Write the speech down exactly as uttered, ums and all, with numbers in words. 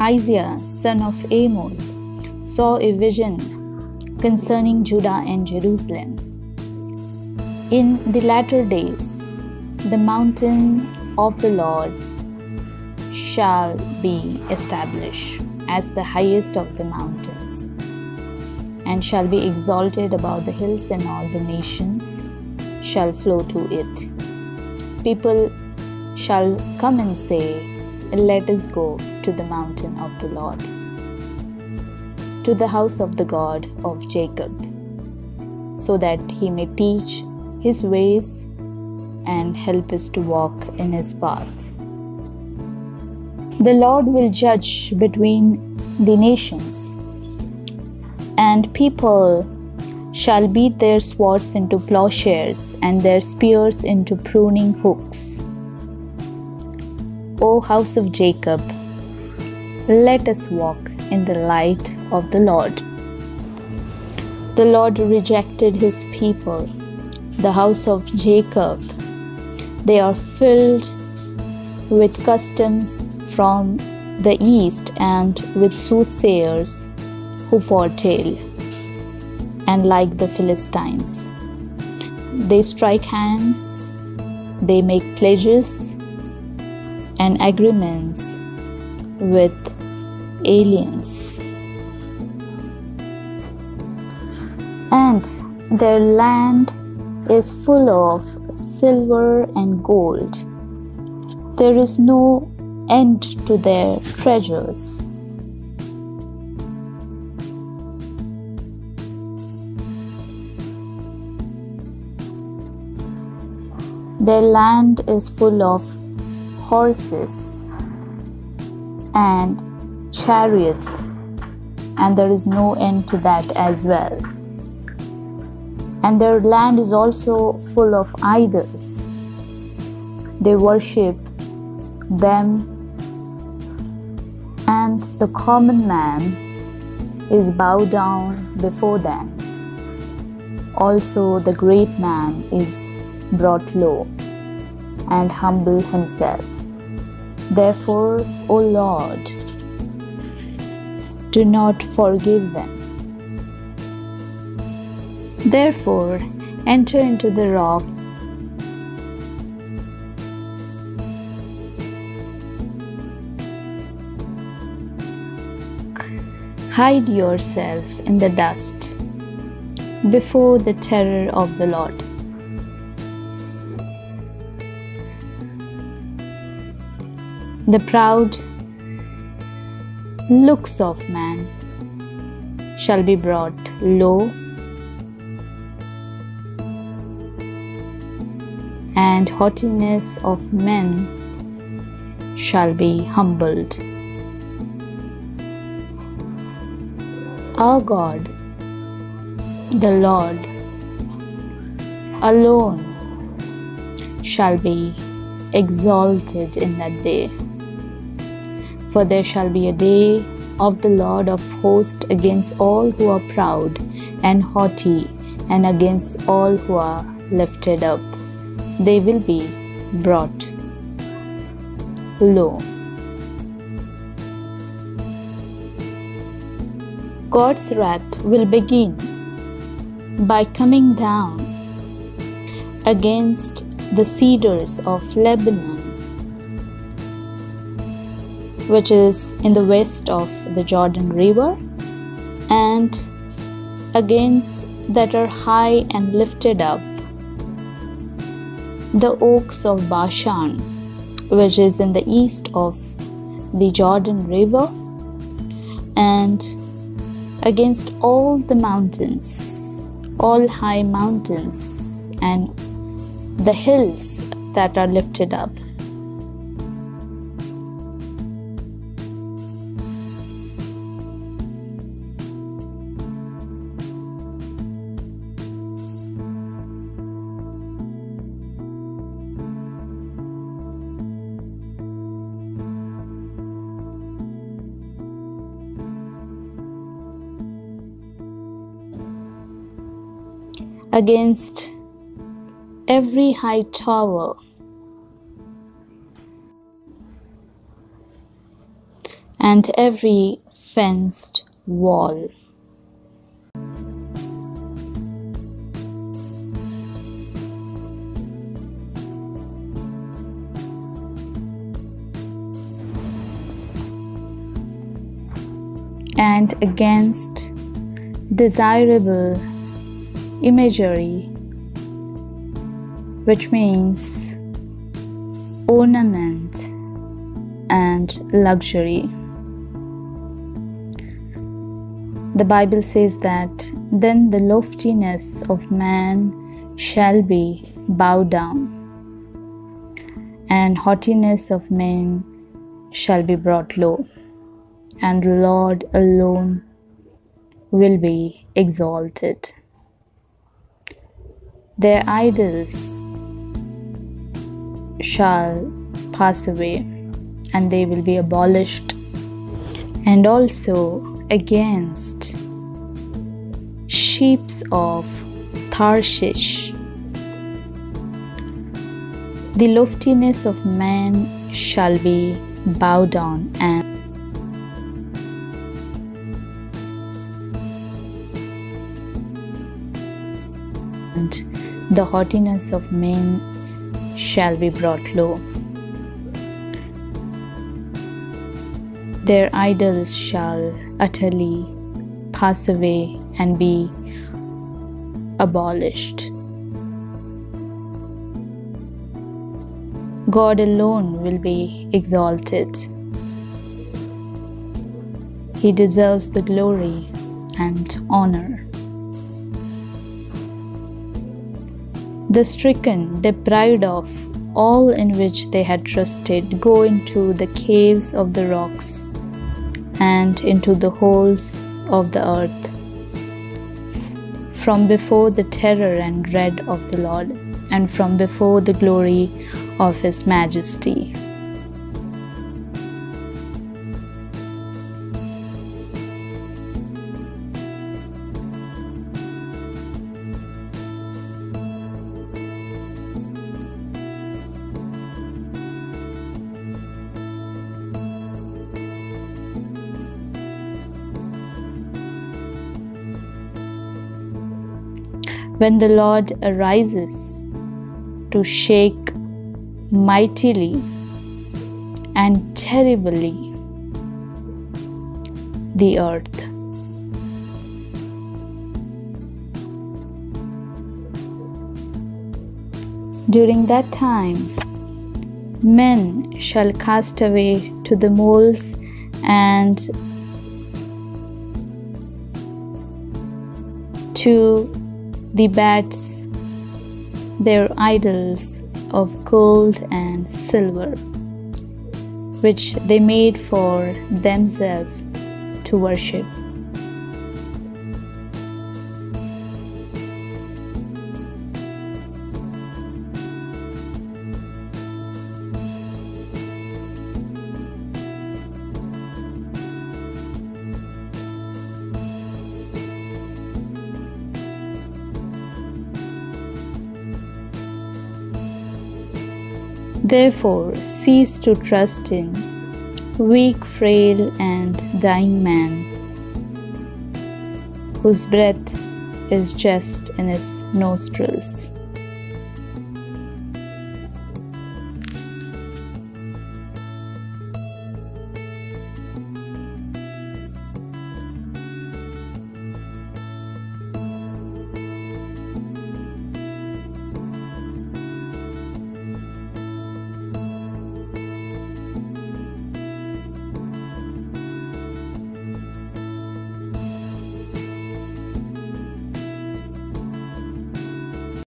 Isaiah, son of Amoz, saw a vision concerning Judah and Jerusalem. In the latter days, the mountain of the Lord shall be established as the highest of the mountains, and shall be exalted above the hills, and all the nations shall flow to it. People shall come and say, "Let us go to the mountain of the Lord, to the house of the God of Jacob, so that he may teach his ways and help us to walk in his paths." The Lord will judge between the nations, and people shall beat their swords into plowshares and their spears into pruning hooks. O house of Jacob, let us walk in the light of the Lord. The Lord rejected his people, the house of Jacob. They are filled with customs from the east, and with soothsayers who foretell, and like the Philistines, they strike hands, they make pledges and agreements with aliens, and their land is full of silver and gold. There is no end to their treasures. Their land is full of horses and chariots, and there is no end to that as well. And their land is also full of idols. They worship them, and the common man is bowed down before them. Also the great man is brought low and humble himself. Therefore, O Lord, do not forgive them. Therefore, enter into the rock, hide yourself in the dust before the terror of the Lord. The proud looks of man shall be brought low, and haughtiness of men shall be humbled. Our God, the Lord, alone shall be exalted in that day. For there shall be a day of the Lord of hosts against all who are proud and haughty, and against all who are lifted up. They will be brought low. God's wrath will begin by coming down against the cedars of Lebanon, which is in the west of the Jordan River, and against that are high and lifted up, the oaks of Bashan, which is in the east of the Jordan River, and against all the mountains, all high mountains, and the hills that are lifted up. Against every high tower, and every fenced wall. And against desirable imagery, which means ornament and luxury. The Bible says that then the loftiness of man shall be bowed down, and haughtiness of men shall be brought low, and the Lord alone will be exalted. Their idols shall pass away, and they will be abolished. And also against ships of Tarshish, the loftiness of man shall be bowed down, and the haughtiness of men shall be brought low. Their idols shall utterly pass away and be abolished. God alone will be exalted. He deserves the glory and honor. The stricken, deprived of all in which they had trusted, go into the caves of the rocks and into the holes of the earth, from before the terror and dread of the Lord, and from before the glory of His majesty. When the Lord arises to shake mightily and terribly the earth, during that time men shall cast away to the moles, and to the bats, their idols of gold and silver, which they made for themselves to worship. Therefore, cease to trust in weak, frail, and dying man, whose breath is just in his nostrils.